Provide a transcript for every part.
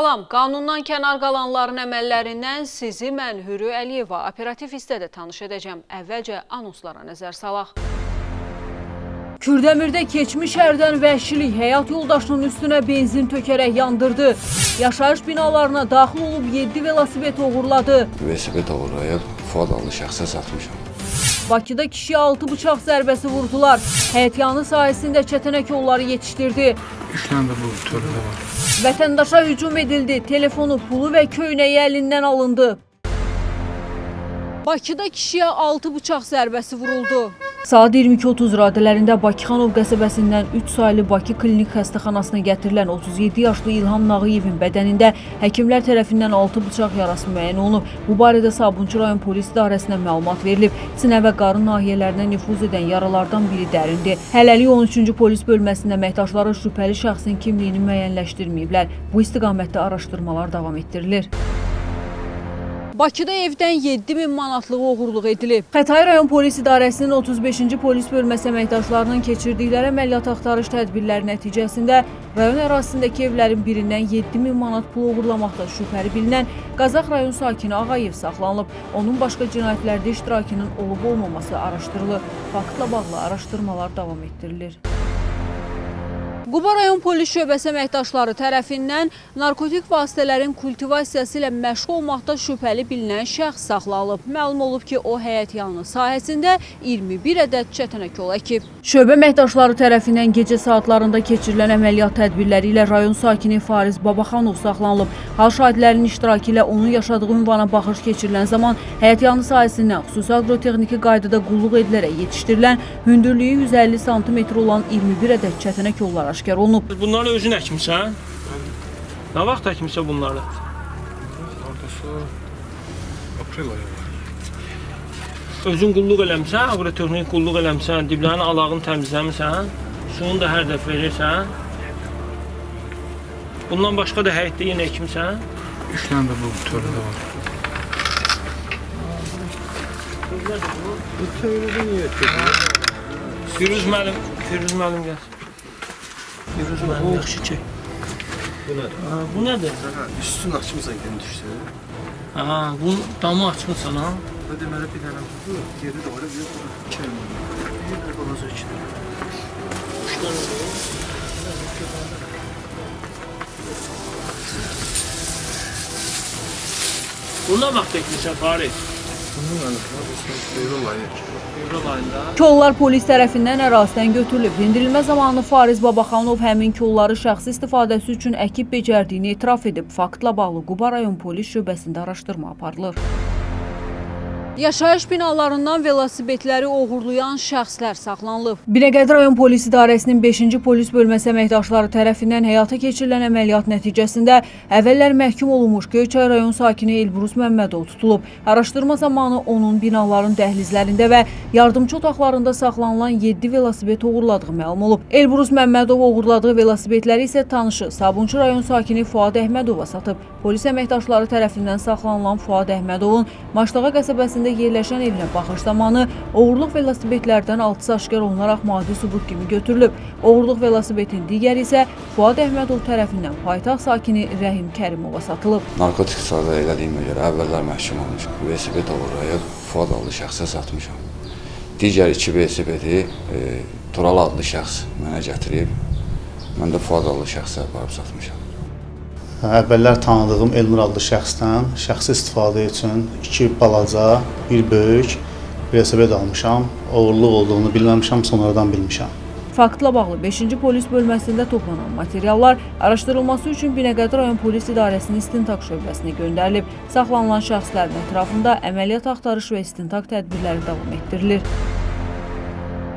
Salam, qanundan kənar qalanların əməllərindən sizi mən Hürü Əliyeva operativ hissədə tanış edəcəm. Əvvəlcə anonslara nəzər salaq. Kürdemir'de keçmiş hərdən vəhşilik həyat yoldaşının üstünə benzin tökərək yandırdı. Yaşayış binalarına daxil olub 7 velosiped oğurladı. Velosiped oğurlayıb Fuadlı şəxsə satmışam. Bakıda kişiyə 6 bıçaq zərbəsi vurdular. Həyətyanı sayəsində çətənək onları yetişdirdi. 3 dənə bu tördə var. Vətəndaşa hücum edildi. Telefonu, pulu və köynəyi əlindən alındı. Bakıda kişiyə 6 bıçaq zərbəsi vuruldu. Saat 22:30 radələrində Bakıxanov qəsəbəsindən 3 saylı Bakı Klinik Xəstəxanasına gətirilən 37 yaşlı İlham Nağıyevin bədənində həkimlər tərəfindən 6 bıçaq yarası müəyyən olunub. Bu barədə Sabunçırayon polis idarəsinə məlumat verilib. Sinə və qarın nahiyələrinə nüfuz edən yaralardan biri dərindi. Hələlik 13-cü polis bölməsində əməkdaşları şübhəli şəxsin kimliyini müəyyənləşdirməyiblər. Bu istiqamətdə araşdırmalar davam etdirilir. Bakıda evdən 7000 manatlığı oğurluq edilib. Xətai rayon polis idarəsinin 35-ci polis bölməsi əməkdaşlarının keçirdikləri əməliyyat axtarış tədbirləri nəticəsində rayon ərazisindəki evlərin birindən 7000 manat pul oğurlamaqda şübhəli bilinən Qazax rayon sakini Ağayev saxlanılıb. Onun başqa cinayətlərdə iştirakının olub-olmaması araşdırılır. Faktla bağlı araşdırmalar davam etdirilir. Quba rayon polis şöbəsi əməkdaşları tərəfindən narkotik vasitələrin kultivasiyası ilə məşğul olmaqda şübhəli bilinən şəxs saxlanılıb. Məlum olub ki, o həyətyanı sahəsində 21 ədəd çətinək yol əkib. Şöbə əməkdaşları tərəfindən gecə saatlarında keçirilən əməliyyat tədbirləri ilə rayon sakini Fariz Babaxanov saxlanılıb. Hal şahidlərinin iştirakı ilə onun yaşadığı ünvana baxış keçirilən zaman həyətyanı sahəsindən xüsusi agrotexniki qaydada qulluq edilərək yetişdirilən hündürlüyü 150 sm olan 21 ədəd çətinək yollar Bunları özün əkmişsən? Nə vaxt əkmişsən bunları? Ortası aprel ayı var. Özün qulluq eləmişsən, agrotexnik qulluq eləmişsən, diblərin alağını təmizləmişsən, suyunu da hər dəf verirsən. Bundan başqa da həyətdə yenə əkmişsən? 3 dənə də bu tördə var. Bu tördə niyə əkmişsən? Firuz müəllim gəlsin. Yaxşı çək. Bu nədir? Üstünü açmışsan, gəni düşsən. Bu damı açmışsan, ha? Deməli, bir dənə tutur, geri doğru, bir kəlmə. Bir də balaca ikidir. Üçdən olur. Bunu da vaxt etmişsən, Fariz. Kollar polis tərəfindən ərazidən götürülüb. Dindirilmə zamanı Fariz Babaxanov həmin kolları şəxsi istifadəsi üçün əkib becərdiyini etiraf edib. Faktla bağlı Quba rayon polis şöbəsində araşdırma aparılır. Yaşayış binalarından velosipedləri oğurlayan şəxslər saxlanılıb. Binəqədi rayon polis idarəsinin 5-ci polis bölməsi əməkdaşları tərəfindən həyata keçirilən əməliyyat nəticəsində əvvəllər məhkum olunmuş Göyçay rayon sakini İlbrus Məmmədov tutulub. Araşdırma zamanı onun binaların dəhlizlərində və yardımçı otaqlarında saxlanılan 7 velosiped oğurladığı məlum olub. İlbrus Məmmədov oğurladığı velosipedləri isə tanışı Sabunçu rayon sakini Fuad Əhmədova satıb. Polis əməkdaşları tərəfindən saxlanılan Fuad Əhmədovun Maşlıxa qəsəbəsində yerləşən evinə baxış zamanı oğurluq velosipedlərdən 6-sı aşkar olunaraq maddi sübut kimi götürülüb. Oğurluq velosipedin digəri isə Fuad Əhmədov tərəfindən paytaxt sakini Rəhim Kərimova satılıb. Narkotik istifadə elədiyimə görə əvvəllər məhkum olmuşam. Velosiped oğurlayıb Fuad adlı şəxsə satmışam. Digər 2 velosipedi Tural adlı şəxs mənə gətirib. Mən də Fuad adlı şəxsə aparıb satmışam. Əvvəllər tanıdığım Elnur adlı şəxsdən şəxsi istifadə üçün 2 balaca, 1 böyük velosiped almışam. Oğurluq olduğunu bilməmişəm, sonradan bilmişəm. Faktla bağlı 5-ci polis bölməsində toplanan materiallar araşdırılması üçün Binəqədi rayon polis idarəsinin istintaq şöbəsinə göndərilib. Saxlanılan şəxslərin ətrafında əməliyyat axtarış və istintaq tədbirləri davam etdirilir.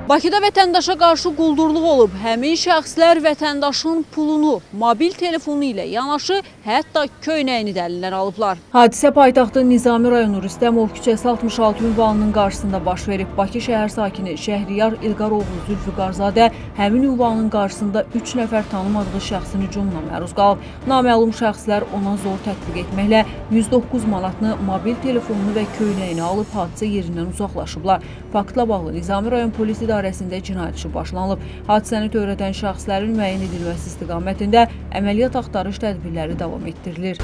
Bakıda vətəndaşa qarşı quldurluq olub. Həmin şəxslər vətəndaşın pulunu, mobil telefonu ilə yanaşı, hətta köynəyini də əlindən alıblar. Hadisə paytaxtın Nizami rayonu Rüstəmov küçəsi 66 ünvanının qarşısında baş verib. Bakı şəhər sakini Şəhriyar İlqarov, Zülfüqarzadə həmin ünvanının qarşısında 3 nəfər tanımadığı şəxsin hücumuna məruz qalıb. Naməlum şəxslər ona zor tətbiq etməklə 109 manatını, mobil telefonunu və köynəyini alıb hadisə yerindən uzaqlaşıblar. Faktla bağlı Nizami rayon polisi İdarəsində cinayət işi başlanılıb. Hadisəni törədən şəxslərin müəyyən edilməsi istiqamətində əməliyyat axtarış tədbirləri davam etdirilir.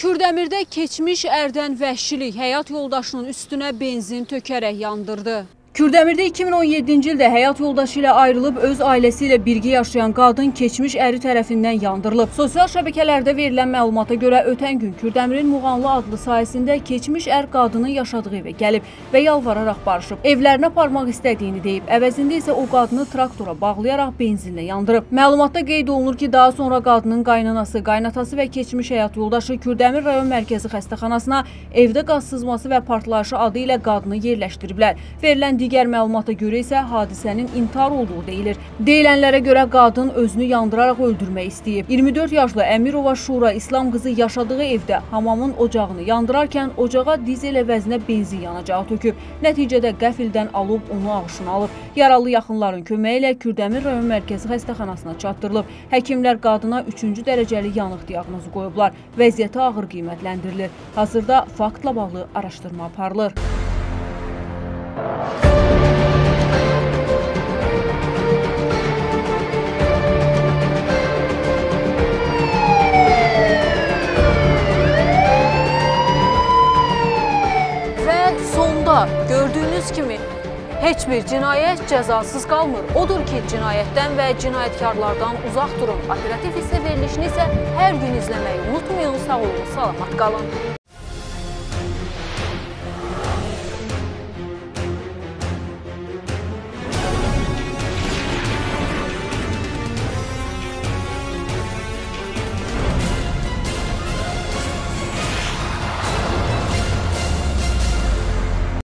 Kürdəmirdə keçmiş ərdən vəhşilik həyat yoldaşının üstünə benzin tökərək yandırdı. Kürdəmirdə 2017-ci ildə həyat yoldaşı ilə ayrılıb öz ailəsi ilə birgə yaşayan qadın keçmiş əri tərəfindən yandırılıb. Sosial şəbəkələrdə verilən məlumata görə ötən gün Kürdəmirin Muganlı adlı sahəsində keçmiş ər qadının yaşadığı evə gəlib və yalvararaq barışıb. Evlərinə aparmaq istədiyini deyib, əvəzində isə o qadını traktora bağlayaraq benzinlə yandırıb. Məlumatda qeyd olunur ki, daha sonra qadının qaynanası, qaynatası və keçmiş həyat yoldaşı Kürdəmir rayon mərkəzi xəstəxanasına evdə qaz sızması və partlayışı adı ilə qadını yerləşdiriblər. Verilən digər məlumata görə isə hadisənin intihar olduğu deyilir. Deyilənlərə görə qadın özünü yandıraraq öldürmək istəyib. 24 yaşlı Əmirova Şura İslam qızı yaşadığı evdə hamamın ocağını yandırarkən ocağa dizel əvəzinə benzin yanacağı töküb. Nəticədə qəfildən alıb onu ağışına alıb. Yaralı yaxınların köməyi ilə Kürdəmir rayon mərkəzi xəstəxanasına çatdırılıb. Həkimlər qadına 3-cü dərəcəli yanıq diaqnozu qoyublar. Vəziyyəti ağır qiymətləndirilir. Hazırda faktla bağlı araşdırma aparılır. Gördüyünüz kimi heç bir cinayət cəzasız qalmır. Odur ki, cinayətdən və cinayətkarlardan uzaq durun. Operativ hissə verilişini isə hər gün izləməyi unutmayın. Sağ olun, salamat qalın.